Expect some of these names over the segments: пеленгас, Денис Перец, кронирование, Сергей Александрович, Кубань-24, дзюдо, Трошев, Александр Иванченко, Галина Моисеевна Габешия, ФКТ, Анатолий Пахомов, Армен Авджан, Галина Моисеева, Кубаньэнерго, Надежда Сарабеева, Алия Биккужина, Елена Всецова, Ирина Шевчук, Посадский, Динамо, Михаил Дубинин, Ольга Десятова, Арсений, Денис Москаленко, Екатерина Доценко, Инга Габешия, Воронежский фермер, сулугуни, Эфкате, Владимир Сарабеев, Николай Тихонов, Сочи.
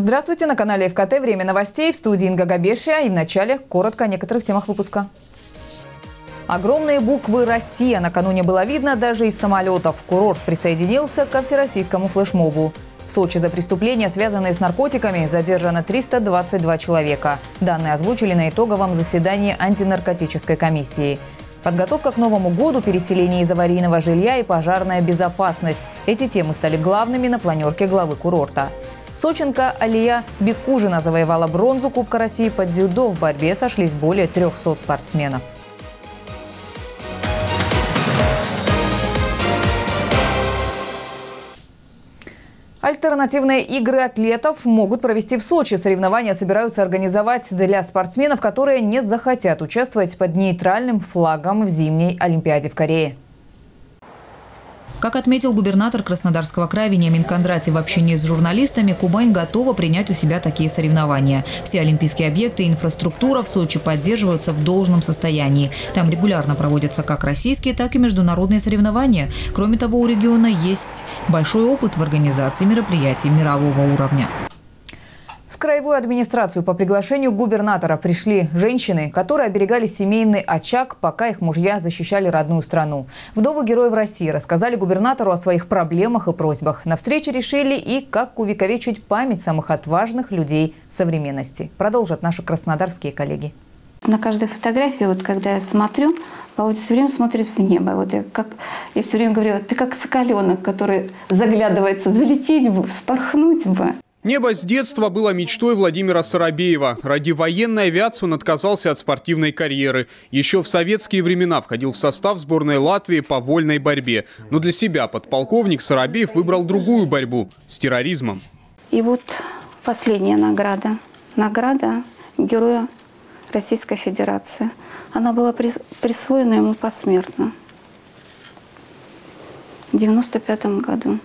Здравствуйте, на канале ФКТ «Время новостей», в студии Инга Габешия. И в начале коротко о некоторых темах выпуска. Огромные буквы «Россия» накануне было видно даже из самолетов. Курорт присоединился ко всероссийскому флешмобу. В Сочи за преступления, связанные с наркотиками, задержано 322 человека. Данные озвучили на итоговом заседании антинаркотической комиссии. Подготовка к Новому году, переселение из аварийного жилья и пожарная безопасность – эти темы стали главными на планерке главы курорта. Сочинка Алия Биккужина завоевала бронзу Кубка России по дзюдо. В борьбе сошлись более 300 спортсменов. Альтернативные игры атлетов могут провести в Сочи. Соревнования собираются организовать для спортсменов, которые не захотят участвовать под нейтральным флагом в зимней Олимпиаде в Корее. Как отметил губернатор Краснодарского края Вениамин Кондратьев в общении с журналистами, Кубань готова принять у себя такие соревнования. Все олимпийские объекты и инфраструктура в Сочи поддерживаются в должном состоянии. Там регулярно проводятся как российские, так и международные соревнования. Кроме того, у региона есть большой опыт в организации мероприятий мирового уровня. В краевую администрацию по приглашению губернатора пришли женщины, которые оберегали семейный очаг, пока их мужья защищали родную страну. Вдовы героев России рассказали губернатору о своих проблемах и просьбах. На встрече решили и как увековечить память самых отважных людей современности. Продолжат наши краснодарские коллеги. На каждой фотографии, вот когда я смотрю, Володя все время смотрит в небо. Вот я все время говорила, ты как соколенок, который заглядывается, взлететь бы, вспорхнуть бы. Небо с детства было мечтой Владимира Сарабеева. Ради военной авиации он отказался от спортивной карьеры. Еще в советские времена входил в состав сборной Латвии по вольной борьбе. Но для себя подполковник Сарабеев выбрал другую борьбу – с терроризмом. И вот последняя награда. Награда Героя Российской Федерации. Она была присвоена ему посмертно в 1995 году.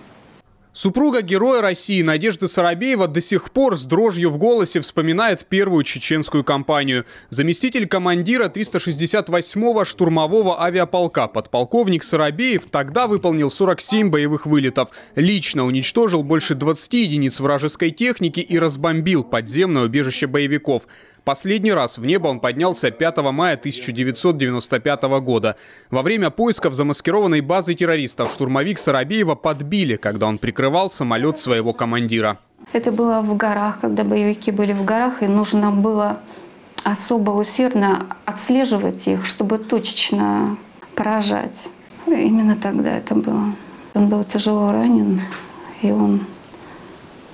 Супруга героя России Надежда Сарабеева до сих пор с дрожью в голосе вспоминает первую чеченскую кампанию. Заместитель командира 368-го штурмового авиаполка подполковник Сарабеев тогда выполнил 47 боевых вылетов. Лично уничтожил больше 20 единиц вражеской техники и разбомбил подземное убежище боевиков. Последний раз в небо он поднялся 5 мая 1995 года. Во время поисков замаскированной базы террористов штурмовик Сарабеева подбили, когда он прикрывал самолет своего командира. Это было в горах, когда боевики были в горах, и нужно было особо усердно отслеживать их, чтобы точечно поражать. Именно тогда это было. Он был тяжело ранен, и он...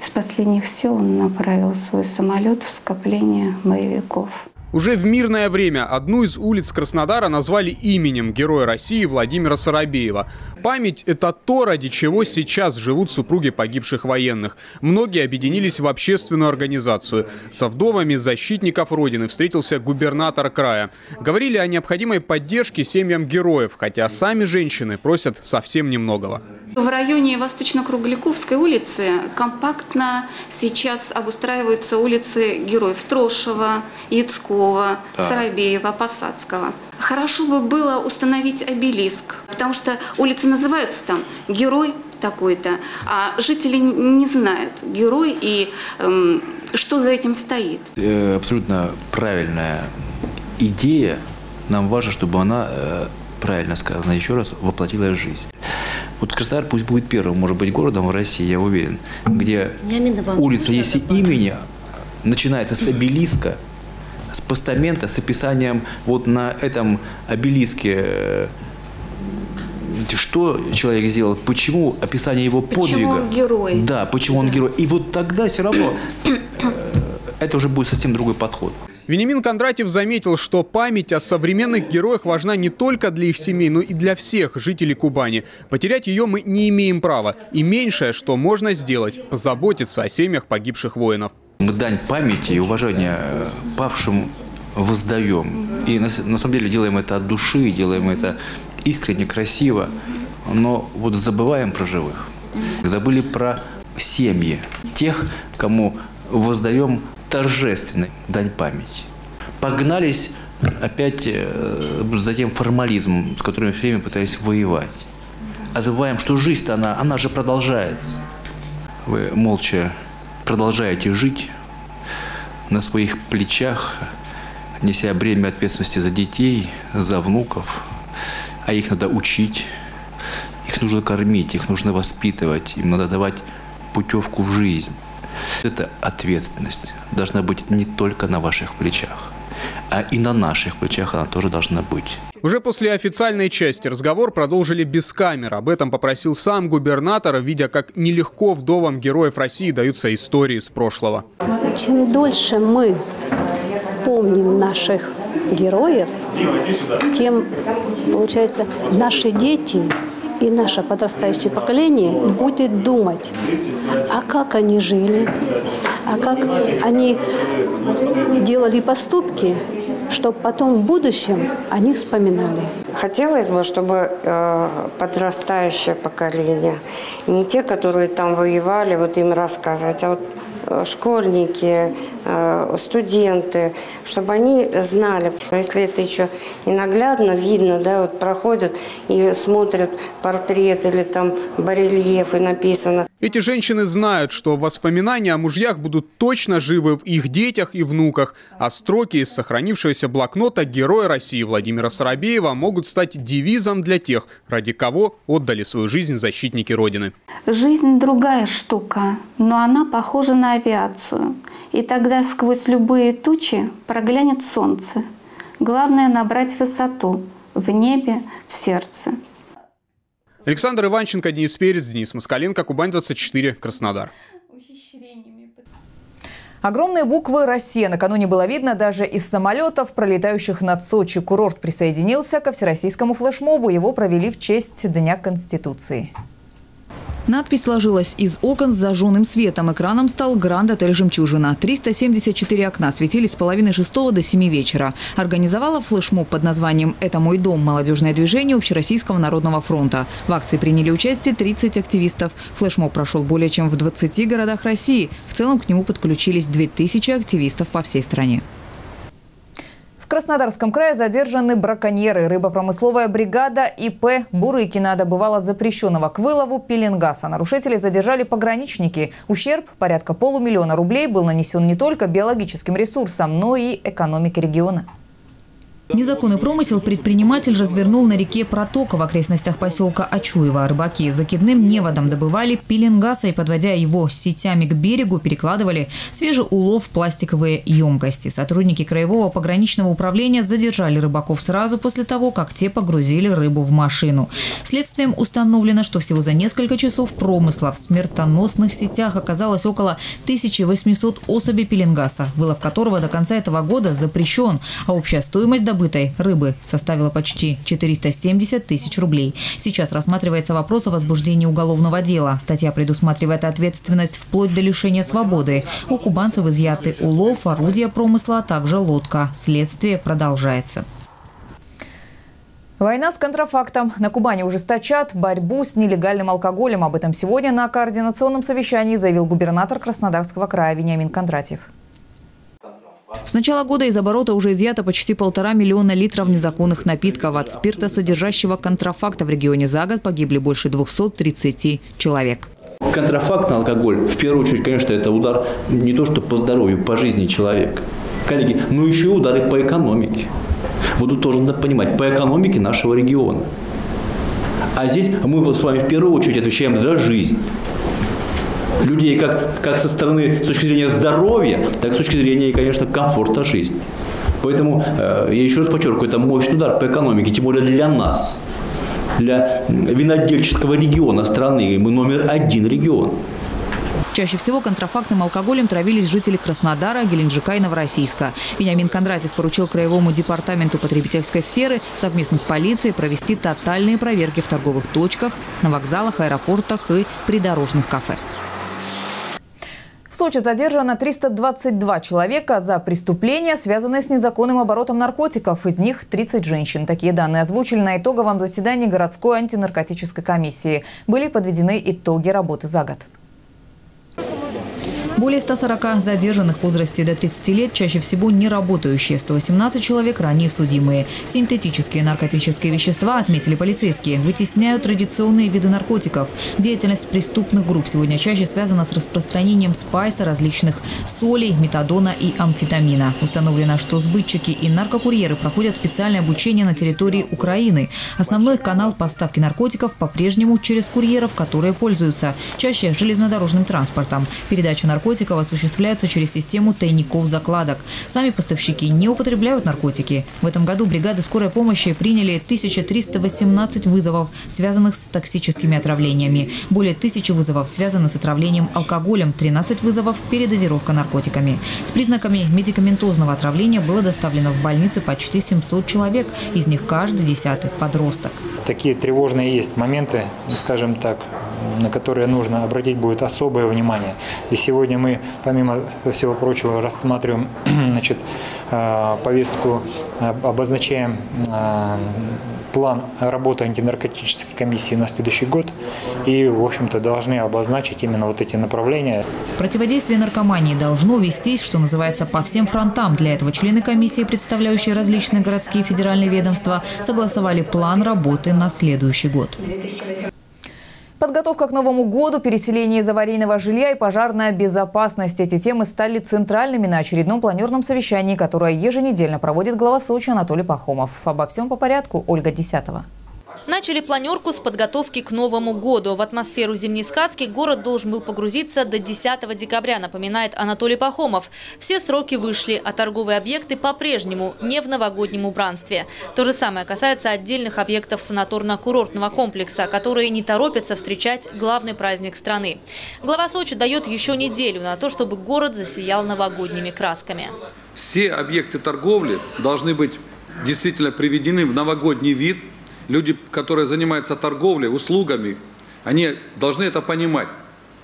С последних сил он направил свой самолет в скопление боевиков. Уже в мирное время одну из улиц Краснодара назвали именем героя России Владимира Сарабеева. Память – это то, ради чего сейчас живут супруги погибших военных. Многие объединились в общественную организацию. Со вдовами защитников Родины встретился губернатор края. Говорили о необходимой поддержке семьям героев, хотя сами женщины просят совсем немногого. В районе Восточно-Кругляковской улицы компактно сейчас обустраиваются улицы героев Трошева, Яцкова, Сарабеева, Посадского. Хорошо бы было установить обелиск, потому что улицы называются там «Герой такой-то», а жители не знают «Герой» и что за этим стоит. Абсолютно правильная идея. Нам важно, чтобы она, правильно сказано еще раз, воплотилась в жизнь. Вот Краснодар пусть будет первым, может быть, городом в России, я уверен, где улица, если имени, начинается с обелиска, с постамента, с описанием вот на этом обелиске, что человек сделал, почему, описание его подвига. Почему он герой. Да, почему он герой. И вот тогда все равно это уже будет совсем другой подход. Вениамин Кондратьев заметил, что память о современных героях важна не только для их семей, но и для всех жителей Кубани. Потерять ее мы не имеем права. И меньшее, что можно сделать, позаботиться о семьях погибших воинов. Мы дань памяти и уважения павшим воздаем. И на самом деле делаем это от души, делаем это искренне, красиво. Но вот забываем про живых. Забыли про семьи тех, кому воздаем торжественной дань памяти. Погнались опять за тем формализмом, с которым все время пытались воевать. А забываем, что жизнь-то она же продолжается. Вы молча продолжаете жить на своих плечах, неся бремя ответственности за детей, за внуков. А их надо учить, их нужно кормить, их нужно воспитывать, им надо давать путевку в жизнь. Эта ответственность должна быть не только на ваших плечах, а и на наших плечах она тоже должна быть. Уже после официальной части разговор продолжили без камер. Об этом попросил сам губернатор, видя, как нелегко вдовам героев России даются истории с прошлого. Чем дольше мы помним наших героев, тем, получается, наши дети и наше подрастающее поколение будет думать, а как они жили, а как они делали поступки, чтобы потом в будущем о них вспоминали. Хотелось бы, чтобы подрастающее поколение, не те, которые там воевали, вот им рассказывать, а вот школьники, студенты, чтобы они знали. Если это еще и наглядно видно, да, вот проходят и смотрят портрет или там барельеф, и написано. Эти женщины знают, что воспоминания о мужьях будут точно живы в их детях и внуках, а строки из сохранившегося блокнота героя России Владимира Сарабеева могут стать девизом для тех, ради кого отдали свою жизнь защитники Родины. Жизнь другая штука, но она похожа на авиацию. И тогда сквозь любые тучи проглянет солнце. Главное — набрать высоту в небе, в сердце. Александр Иванченко, Денис Перец, Денис Москаленко, Кубань-24, Краснодар. Огромные буквы «Россия» накануне было видно даже из самолетов, пролетающих над Сочи. Курорт присоединился ко всероссийскому флешмобу. Его провели в честь Дня Конституции. Надпись сложилась из окон с зажженным светом. Экраном стал гранд-отель «Жемчужина». 374 окна светились с половины шестого до 7 вечера. Организовала флешмоб под названием «Это мой дом» молодежное движение Общероссийского народного фронта. В акции приняли участие 30 активистов. Флешмоб прошел более чем в 20 городах России. В целом к нему подключились 2000 активистов по всей стране. В Краснодарском крае задержаны браконьеры. Рыбопромысловая бригада ИП «Бурыкина» добывала запрещенного к вылову пеленгаса. Нарушителей задержали пограничники. Ущерб порядка полумиллиона рублей был нанесен не только биологическим ресурсам, но и экономике региона. Незаконный промысел предприниматель развернул на реке Протока в окрестностях поселка Ачуева. Рыбаки закидным неводом добывали пеленгаса и, подводя его сетями к берегу, перекладывали свежий улов в пластиковые емкости. Сотрудники краевого пограничного управления задержали рыбаков сразу после того, как те погрузили рыбу в машину. Следствием установлено, что всего за несколько часов промысла в смертоносных сетях оказалось около 1800 особей пеленгаса, вылов которого до конца этого года запрещен, а общая стоимость добычи рыбы составила почти 470 тысяч рублей. Сейчас рассматривается вопрос о возбуждении уголовного дела. Статья предусматривает ответственность вплоть до лишения свободы. У кубанцев изъяты улов, орудия промысла, а также лодка. Следствие продолжается. Война с контрафактом. На Кубани ужесточат борьбу с нелегальным алкоголем. Об этом сегодня на координационном совещании заявил губернатор Краснодарского края Вениамин Кондратьев. С начала года из оборота уже изъято почти 1,5 миллиона литров незаконных напитков. От спирта, содержащего контрафакта, в регионе за год погибли больше 230 человек. Контрафактный алкоголь, в первую очередь, конечно, это удар не то что по здоровью, по жизни человека. Коллеги, но еще и удары по экономике. Вот тут тоже надо понимать, по экономике нашего региона. А здесь мы с вами в первую очередь отвечаем за жизнь. Людей как со стороны, с точки зрения здоровья, так с точки зрения, конечно, комфорта жизни. Поэтому, я еще раз подчеркиваю, это мощный удар по экономике, тем более для нас, для винодельческого региона страны. Мы №1 регион. Чаще всего контрафактным алкоголем травились жители Краснодара, Геленджика и Новороссийска. Вениамин Кондратьев поручил Краевому департаменту потребительской сферы совместно с полицией провести тотальные проверки в торговых точках, на вокзалах, аэропортах и придорожных кафе. В Сочи задержано 322 человека за преступления, связанные с незаконным оборотом наркотиков. Из них 30 женщин. Такие данные озвучили на итоговом заседании городской антинаркотической комиссии. Были подведены итоги работы за год. Более 140 задержанных в возрасте до 30 лет, чаще всего не работающие, 118 человек ранее судимые. Синтетические наркотические вещества, отметили полицейские, вытесняют традиционные виды наркотиков. Деятельность преступных групп сегодня чаще связана с распространением спайса, различных солей, метадона и амфетамина. Установлено, что сбытчики и наркокурьеры проходят специальное обучение на территории Украины. Основной канал поставки наркотиков по-прежнему через курьеров, которые пользуются чаще железнодорожным транспортом. Передача наркотиков осуществляется через систему тайников-закладок. Сами поставщики не употребляют наркотики. В этом году бригады скорой помощи приняли 1318 вызовов, связанных с токсическими отравлениями. Более 1000 вызовов связаны с отравлением алкоголем, 13 вызовов – передозировка наркотиками. С признаками медикаментозного отравления было доставлено в больницы почти 700 человек, из них каждый 10-й подросток. Такие тревожные есть моменты, скажем так, на которые нужно обратить будет особое внимание. И сегодня мы, помимо всего прочего, рассматриваем, значит, повестку, обозначаем план работы антинаркотической комиссии на следующий год и, в общем-то, должны обозначить именно вот эти направления. Противодействие наркомании должно вестись, что называется, по всем фронтам. Для этого члены комиссии, представляющие различные городские и федеральные ведомства, согласовали план работы на следующий год. Подготовка к Новому году, переселение из аварийного жилья и пожарная безопасность. Эти темы стали центральными на очередном планерном совещании, которое еженедельно проводит глава Сочи Анатолий Пахомов. Обо всем по порядку. Ольга Десятова. Начали планерку с подготовки к Новому году. В атмосферу зимней сказки город должен был погрузиться до 10 декабря, напоминает Анатолий Пахомов. Все сроки вышли, а торговые объекты по-прежнему не в новогоднем убранстве. То же самое касается отдельных объектов санаторно-курортного комплекса, которые не торопятся встречать главный праздник страны. Глава Сочи дает еще неделю на то, чтобы город засиял новогодними красками. Все объекты торговли должны быть действительно приведены в новогодний вид. Люди, которые занимаются торговлей, услугами, они должны это понимать,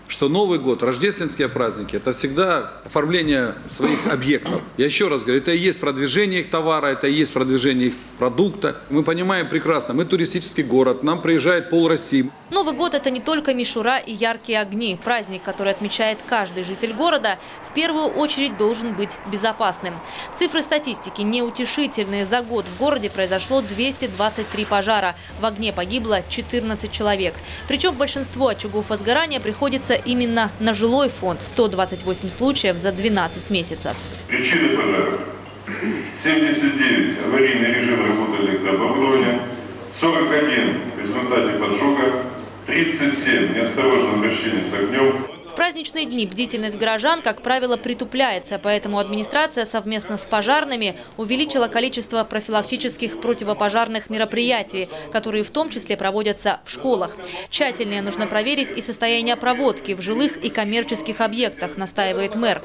что Новый год, рождественские праздники – это всегда оформление своих объектов. Я еще раз говорю, это и есть продвижение их товара, это и есть продвижение их продукта. Мы понимаем прекрасно, мы туристический город, нам приезжает пол России. Новый год – это не только мишура и яркие огни. Праздник, который отмечает каждый житель города, в первую очередь должен быть безопасным. Цифры статистики неутешительные. За год в городе произошло 223 пожара. В огне погибло 14 очаг. Причем большинство очагов возгорания приходится именно на жилой фонд. 128 случаев за 12 месяцев. Причины пожара. 79 аварийный режим работы электрооборудования, 41 в результате поджога, 37 неосторожное обращение с огнем. В праздничные дни бдительность горожан, как правило, притупляется, поэтому администрация совместно с пожарными увеличила количество профилактических противопожарных мероприятий, которые в том числе проводятся в школах. Тщательнее нужно проверить и состояние проводки в жилых и коммерческих объектах, настаивает мэр.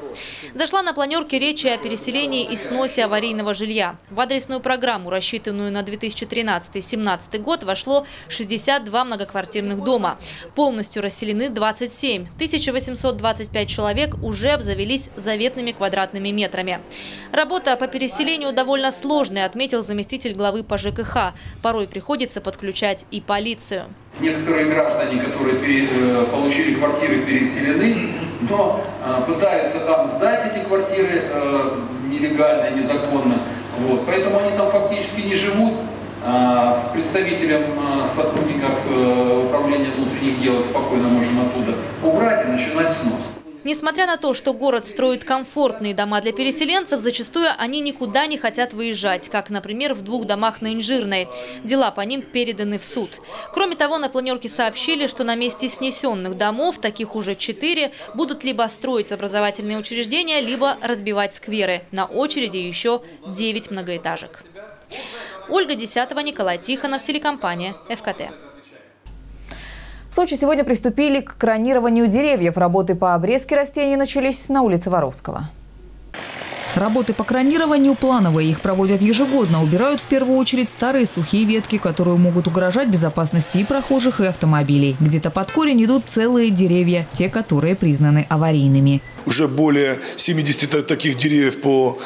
Зашла на планерке речь о переселении и сносе аварийного жилья. В адресную программу, рассчитанную на 2013-2017 год, вошло 62 многоквартирных дома. Полностью расселены 27, 1825 человек уже обзавелись заветными квадратными метрами. Работа по переселению довольно сложная, отметил заместитель главы по ЖКХ. Порой приходится подключать и полицию. Некоторые граждане, которые получили квартиры, переселены, но пытаются там сдать эти квартиры нелегально, незаконно. Вот. Поэтому они там фактически не живут. С представителем сотрудников управления внутренних дел спокойно можем оттуда убрать и начинать снос. Несмотря на то, что город строит комфортные дома для переселенцев, зачастую они никуда не хотят выезжать, как, например, в 2 домах на Инжирной. Дела по ним переданы в суд. Кроме того, на планерке сообщили, что на месте снесенных домов, таких уже 4, будут либо строить образовательные учреждения, либо разбивать скверы. На очереди еще 9 многоэтажек. Ольга Десятова, Николай Тихонов, телекомпания «ФКТ». В Сочи сегодня приступили к кронированию деревьев. Работы по обрезке растений начались на улице Воровского. Работы по кронированию плановые. Их проводят ежегодно. Убирают в первую очередь старые сухие ветки, которые могут угрожать безопасности и прохожих, и автомобилей. Где-то под корень идут целые деревья, те, которые признаны аварийными. уже более 70 таких деревьев по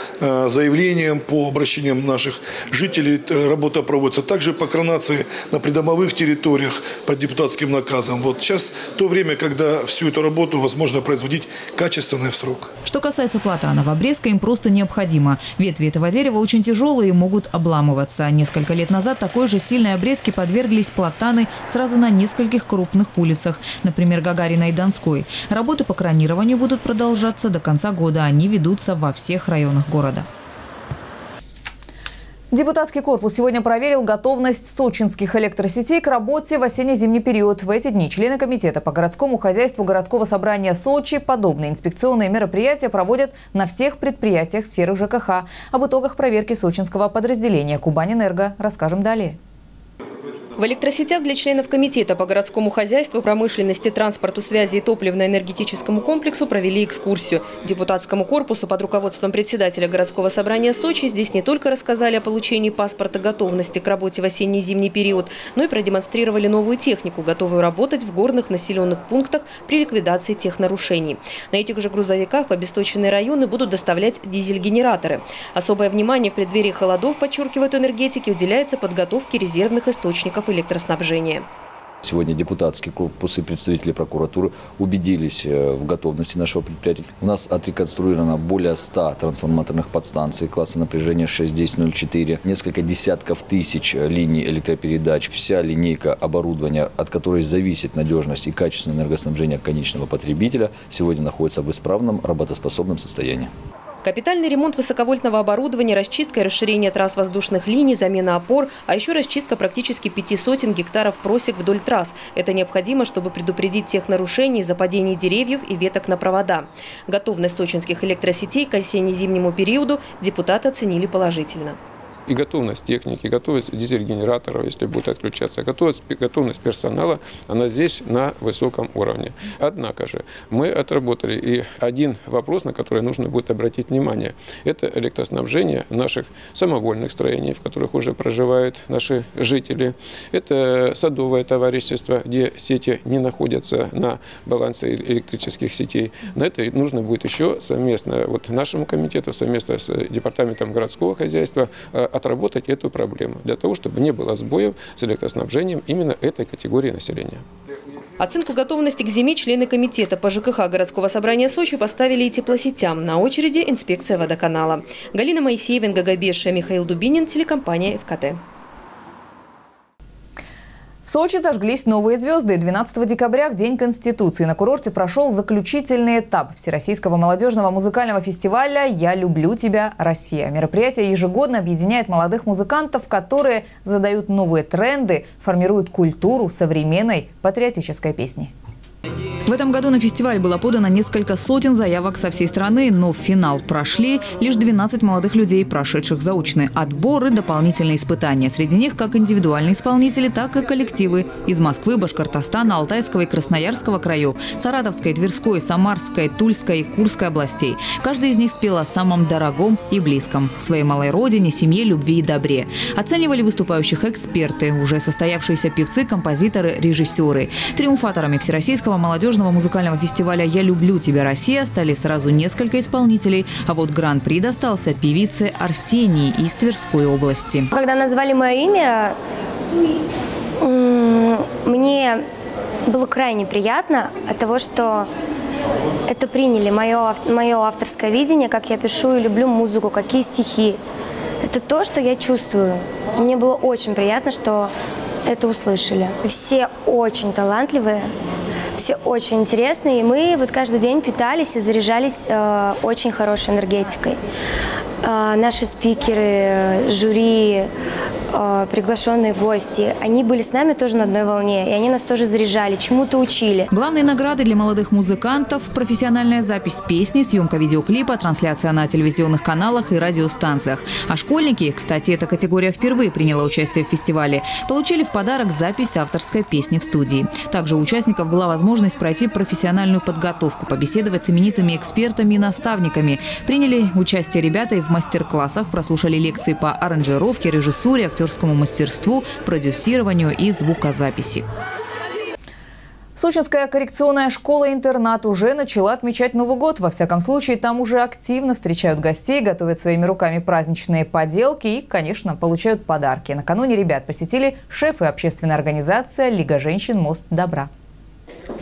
заявлениям, по обращениям наших жителей. Работа проводится также по кронации на придомовых территориях под депутатским наказом. Вот сейчас то время, когда всю эту работу возможно производить качественно и в срок. Что касается платанов, обрезка им просто необходима. Ветви этого дерева очень тяжелые и могут обламываться. Несколько лет назад такой же сильной обрезке подверглись платаны сразу на нескольких крупных улицах, например, Гагарина и Донской. Работы по кронированию будут продолжаться до конца года. Они ведутся во всех районах города. Депутатский корпус сегодня проверил готовность сочинских электросетей к работе в осенне-зимний период. В эти дни члены комитета по городскому хозяйству городского собрания Сочи подобные инспекционные мероприятия проводят на всех предприятиях сферы ЖКХ. Об итогах проверки сочинского подразделения «Кубаньэнерго» расскажем далее. В электросетях для членов комитета по городскому хозяйству, промышленности, транспорту, связи и топливно-энергетическому комплексу провели экскурсию. Депутатскому корпусу под руководством председателя городского собрания Сочи здесь не только рассказали о получении паспорта готовности к работе в осенне-зимний период, но и продемонстрировали новую технику, готовую работать в горных населенных пунктах при ликвидации технарушений. На этих же грузовиках в обесточенные районы будут доставлять дизель-генераторы. Особое внимание в преддверии холодов, подчеркивают энергетики, уделяется подготовке резервных источников электроснабжения. Сегодня депутатский корпус и представители прокуратуры убедились в готовности нашего предприятия. У нас отреконструировано более 100 трансформаторных подстанций класса напряжения 61004, несколько десятков тысяч линий электропередач. Вся линейка оборудования, от которой зависит надежность и качество энергоснабжения конечного потребителя, сегодня находится в исправном работоспособном состоянии. Капитальный ремонт высоковольтного оборудования, расчистка и расширение трасс воздушных линий, замена опор, а еще расчистка практически 500 гектаров просек вдоль трасс. Это необходимо, чтобы предупредить технарушений из-за падений деревьев и веток на провода. Готовность сочинских электросетей к осенне-зимнему периоду депутаты оценили положительно. И готовность техники, и готовность дизель-генераторов, если будет отключаться, готовность персонала, она здесь на высоком уровне. Однако же мы отработали и один вопрос, на который нужно будет обратить внимание. Это электроснабжение наших самовольных строений, в которых уже проживают наши жители. Это садовое товарищество, где сети не находятся на балансе электрических сетей. На это нужно будет еще совместно нашему комитету, совместно с департаментом городского хозяйства отработать эту проблему, для того, чтобы не было сбоев с электроснабжением именно этой категории населения. Оценку готовности к зиме члены комитета по ЖКХ городского собрания Сочи поставили и теплосетям. На очереди инспекция водоканала. Галина Моисеевна Габешия, Михаил Дубинин, телекомпания «Эфкате». В Сочи зажглись новые звезды. 12 декабря, в День Конституции, на курорте прошел заключительный этап Всероссийского молодежного музыкального фестиваля «Я люблю тебя, Россия». Мероприятие ежегодно объединяет молодых музыкантов, которые задают новые тренды, формируют культуру современной патриотической песни. В этом году на фестиваль было подано несколько сотен заявок со всей страны, но в финал прошли лишь 12 молодых людей, прошедших заочный отбор и дополнительные испытания. Среди них как индивидуальные исполнители, так и коллективы из Москвы, Башкортостана, Алтайского и Красноярского краев, Саратовской, Тверской, Самарской, Тульской и Курской областей. Каждый из них спел о самом дорогом и близком – своей малой родине, семье, любви и добре. Оценивали выступающих эксперты, уже состоявшиеся певцы, композиторы, режиссеры. Триумфаторами Всероссийского молодежного музыкального фестиваля «Я люблю тебя, Россия» стали сразу несколько исполнителей. А вот гран-при достался певице Арсении из Тверской области. Когда назвали мое имя, мне было крайне приятно от того, что это приняли, мое авторское видение, как я пишу и люблю музыку, какие стихи. Это то, что я чувствую. Мне было очень приятно, что это услышали. Все очень талантливые. Все очень интересные, и мы каждый день питались и заряжались очень хорошей энергетикой. Наши спикеры, жюри, приглашенные гости, они были с нами тоже на одной волне, и они нас тоже заряжали, чему-то учили. Главные награды для молодых музыкантов – профессиональная запись песни, съемка видеоклипа, трансляция на телевизионных каналах и радиостанциях. А школьники, кстати, эта категория впервые приняла участие в фестивале, получили в подарок запись авторской песни в студии. Также у участников была возможность пройти профессиональную подготовку, побеседовать с именитыми экспертами и наставниками. Приняли участие ребята и в мастер-классах, прослушали лекции по аранжировке, режиссуре, актерскому мастерству, продюсированию и звукозаписи. Сочинская коррекционная школа-интернат уже начала отмечать Новый год. Во всяком случае, там уже активно встречают гостей, готовят своими руками праздничные поделки и, конечно, получают подарки. Накануне ребят посетили шефы общественной организации «Лига женщин. Мост добра».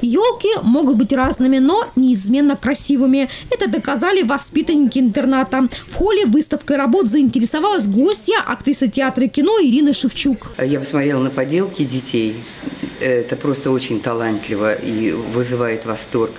Елки могут быть разными, но неизменно красивыми. Это доказали воспитанники интерната. В холле выставкой работ заинтересовалась гостья, актриса театра и кино Ирина Шевчук. Я посмотрела на поделки детей. Это просто очень талантливо и вызывает восторг.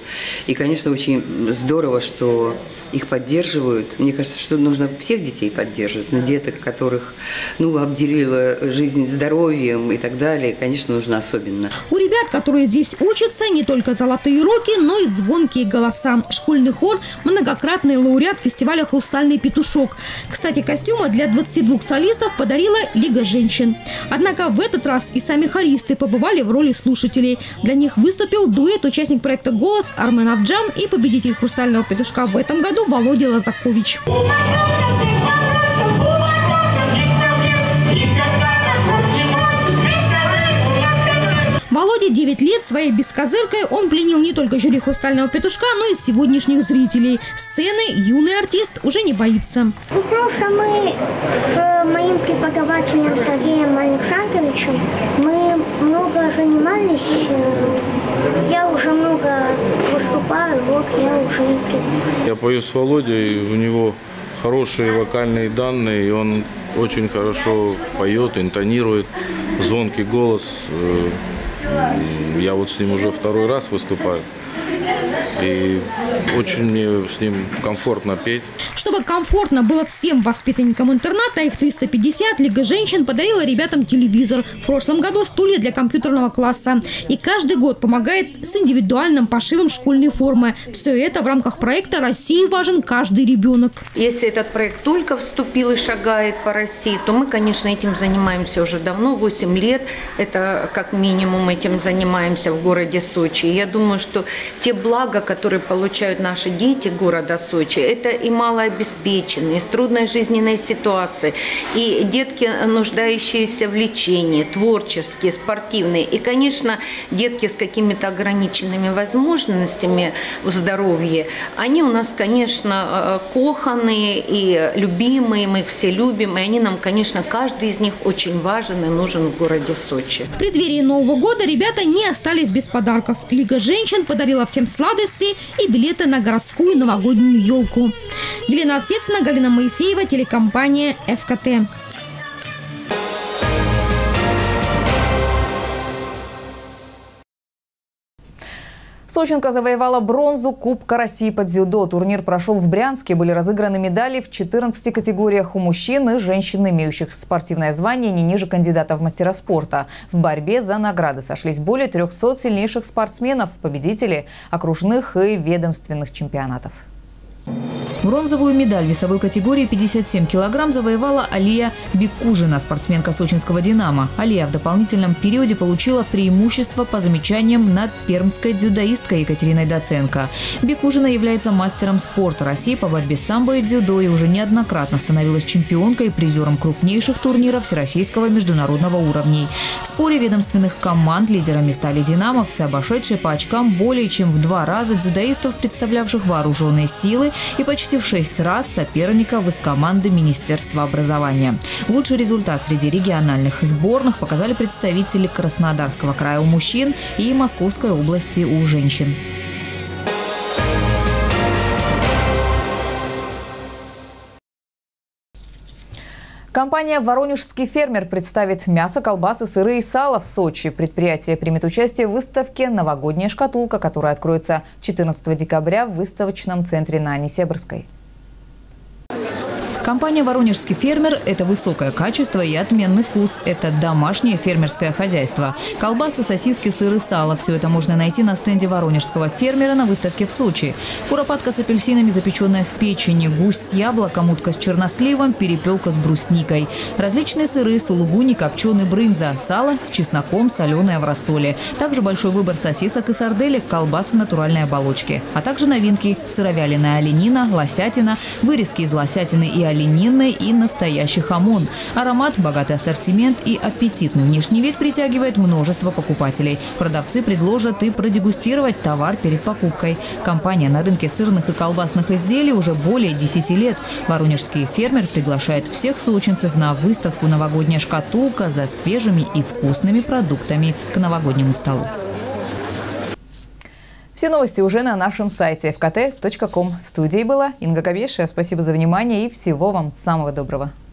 И, конечно, очень здорово, что их поддерживают. Мне кажется, что нужно всех детей поддерживать. Но деток, которых обделила жизнь здоровьем и так далее, конечно, нужно особенно. У ребят, которые здесь учатся, не только золотые руки, но и звонкие голоса. Школьный хор – многократный лауреат фестиваля «Хрустальный петушок». Кстати, костюмы для 22 солистов подарила Лига женщин. Однако в этот раз и сами хористы побывали в роли слушателей. Для них выступил дуэт, участник проекта «Голос» Армен Авджан и победитель «Хрустального петушка» в этом году Володя Лазакович. Володе 9 лет, своей бескозыркой он пленил не только жюри «Хрустального петушка», но и сегодняшних зрителей. Сцены юный артист уже не боится. Просто мы с моим преподавателем Сергеем Александровичем много занимались. Я уже много выступаю, я уже не пью. Я пою с Володей, у него хорошие вокальные данные, и он очень хорошо поет, интонирует, звонкий голос. Я вот с ним уже второй раз выступаю, и очень мне с ним комфортно петь. Чтобы комфортно было всем воспитанникам интерната, их 350, Лига женщин подарила ребятам телевизор. В прошлом году стулья для компьютерного класса. И каждый год помогает с индивидуальным пошивом школьной формы. Все это в рамках проекта «России важен каждый ребенок». Если этот проект только вступил и шагает по России, то мы, конечно, этим занимаемся уже давно, 8 лет. Это как минимум этим занимаемся в городе Сочи. Я думаю, что те блага, которые получают наши дети города Сочи, это и малообеспеченные, с трудной жизненной ситуацией, и детки, нуждающиеся в лечении, творческие, спортивные, и, конечно, детки с какими-то ограниченными возможностями в здоровье. Они у нас, конечно, коханые и любимые, мы их все любим, и они нам, конечно, каждый из них очень важен и нужен в городе Сочи. В преддверии Нового года ребята не остались без подарков. Лига женщин подарила всем сладости и билеты на городскую новогоднюю елку. Елена Всецова, Галина Моисеева, телекомпания «ФКТ». Сочинка завоевала бронзу Кубка России по дзюдо. Турнир прошел в Брянске. Были разыграны медали в 14 категориях у мужчин и женщин, имеющих спортивное звание не ниже кандидата в мастера спорта. В борьбе за награды сошлись более 300 сильнейших спортсменов, победителей окружных и ведомственных чемпионатов. Бронзовую медаль весовой категории 57 килограмм завоевала Алия Биккужина, спортсменка сочинского «Динамо». Алия в дополнительном периоде получила преимущество по замечаниям над пермской дзюдоисткой Екатериной Доценко. Биккужина является мастером спорта России по борьбе с самбо и дзюдо и уже неоднократно становилась чемпионкой и призером крупнейших турниров всероссийского и международного уровней. В споре ведомственных команд лидерами стали динамовцы, обошедшие по очкам более чем в 2 раза дзюдоистов, представлявших вооруженные силы, и почти в 6 раз соперников из команды Министерства образования. Лучший результат среди региональных сборных показали представители Краснодарского края у мужчин и Московской области у женщин. Компания «Воронежский фермер» представит мясо, колбасы, сыры и сало в Сочи. Предприятие примет участие в выставке «Новогодняя шкатулка», которая откроется 14 декабря в выставочном центре на Несебрской. Компания «Воронежский фермер» – это высокое качество и отменный вкус. Это домашнее фермерское хозяйство. Колбасы, сосиски, сыры, сало – все это можно найти на стенде «Воронежского фермера» на выставке в Сочи. Куропатка с апельсинами, запеченная в печени, гусь с яблоком, утка с черносливом, перепелка с брусникой. Различные сыры – сулугуни, копченый брынза, сало с чесноком, соленое в рассоле. Также большой выбор сосисок и сарделек, колбас в натуральной оболочке. А также новинки – сыровяленая оленина, лосятина, вырезки из лосятины и оленина, оленины и настоящий хамон. Аромат, богатый ассортимент и аппетитный внешний вид притягивает множество покупателей. Продавцы предложат и продегустировать товар перед покупкой. Компания на рынке сырных и колбасных изделий уже более 10 лет. Воронежский фермер приглашает всех сочинцев на выставку «Новогодняя шкатулка» за свежими и вкусными продуктами к новогоднему столу. Все новости уже на нашем сайте fkt.com. В студии была Инга Габешия. Спасибо за внимание и всего вам самого доброго.